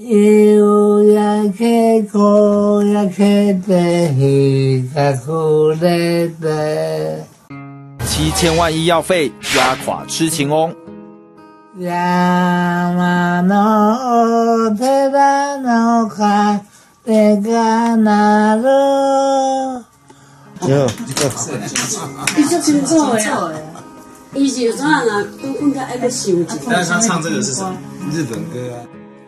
夕焼け小焼けて日が暮れて7000万医药费压垮痴情翁。山のお寺の風が鳴る。但是他唱这个是什么？日本歌啊。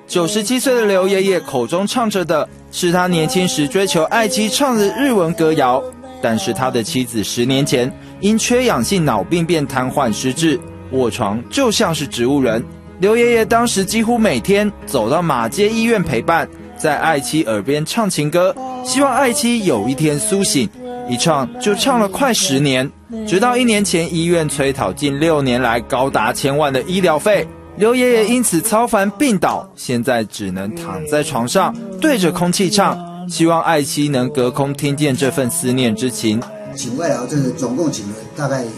97岁的刘爷爷口中唱着的是他年轻时追求爱妻唱的日文歌谣，但是他的妻子10年前因缺氧性脑病变瘫痪失智，卧床就像是植物人。刘爷爷当时几乎每天走到马街医院陪伴，在爱妻耳边唱情歌，希望爱妻有一天苏醒。一唱就唱了快10年，直到1年前医院催讨近6年来高达1000万的医疗费，刘爷爷因此操烦病倒，现在只能躺在床上对着空气唱，希望爱妻能隔空听见这份思念之情。请外劳这个总共请了大概有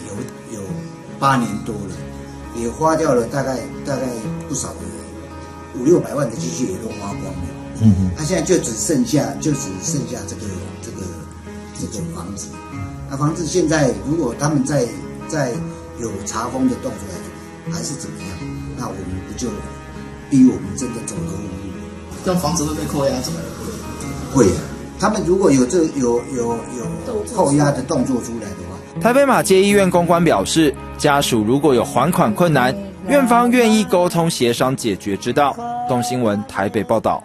8年多了，也花掉了大概不少的500-600万的积蓄也都花光了。他现在就只剩下这个房子。那房子现在如果他们在有查封的动作还是怎么样，那我们不就逼我们真的走投无路？这房子会被扣押怎么样？会啊，他们如果有扣押的动作出来的话。台北马偕医院公关表示，家属如果有还款困难，院方愿意沟通协商解决之道。动新闻台北报道。